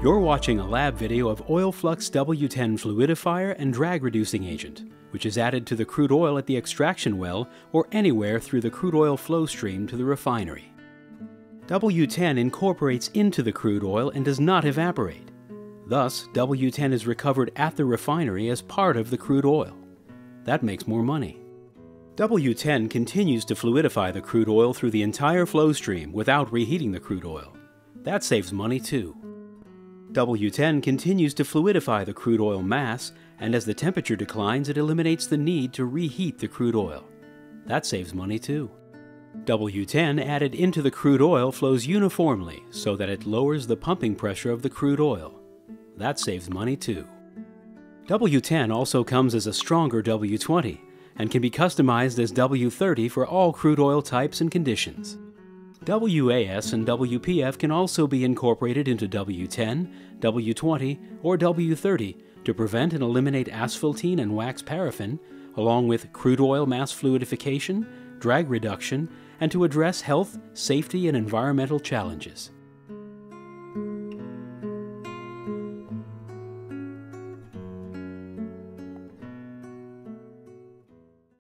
You're watching a lab video of OilFlux W10 fluidifier and drag reducing agent, which is added to the crude oil at the extraction well or anywhere through the crude oil flow stream to the refinery. W10 incorporates into the crude oil and does not evaporate. Thus, W10 is recovered at the refinery as part of the crude oil. That makes more money. W10 continues to fluidify the crude oil through the entire flow stream without reheating the crude oil. That saves money too. W10 continues to fluidify the crude oil mass, and as the temperature declines, it eliminates the need to reheat the crude oil. That saves money too. W10 added into the crude oil flows uniformly so that it lowers the pumping pressure of the crude oil. That saves money too. W10 also comes as a stronger W20 and can be customized as W30 for all crude oil types and conditions. WAS and WPF can also be incorporated into W10, W20, or W30 to prevent and eliminate asphaltine and wax paraffin, along with crude oil mass fluidification, drag reduction, and to address health, safety, and environmental challenges.